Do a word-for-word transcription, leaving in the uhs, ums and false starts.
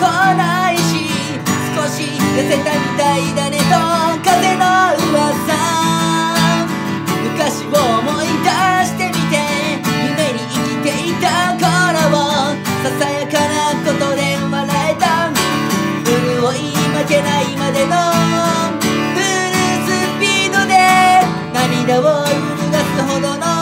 来ないし、少し痩せたみたいだねと風の噂。昔を思い出してみて、夢に生きていた頃をささやかなことで笑えた。潤い負けないまでのフルスピードで涙を潤すほどの